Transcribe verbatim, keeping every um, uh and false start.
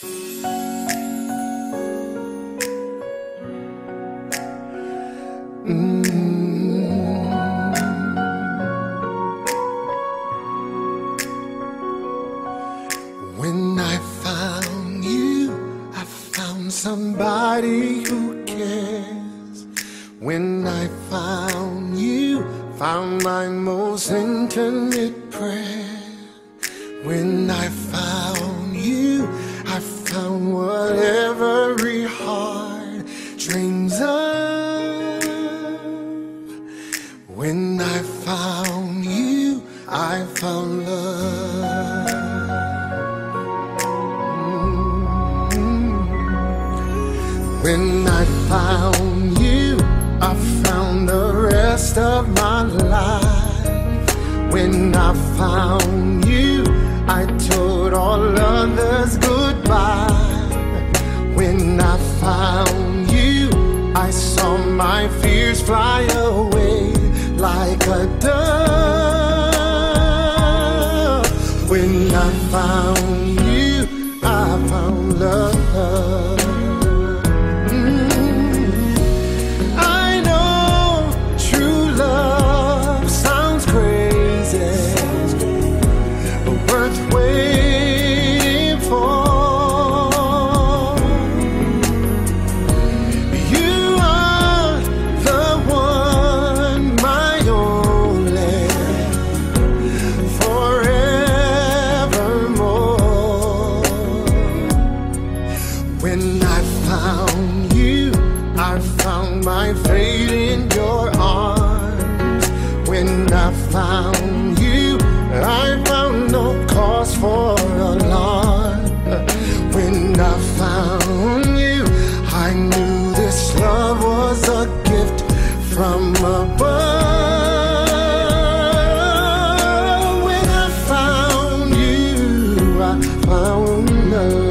When I found you, I found somebody who cares. When I found you, found my most intimate prayer. When I found you, I found what every heart dreams of. When I found you, I found love. When I found you, I found the rest of my life. When I found you, I told all others goodbye. When I found you, I saw my fears fly away like a dove. When I found you, I found love. When I found you, I found my fate in your arms. When I found you, I found no cause for alarm. When I found you, I knew this love was a gift from above. When I found you, I found love.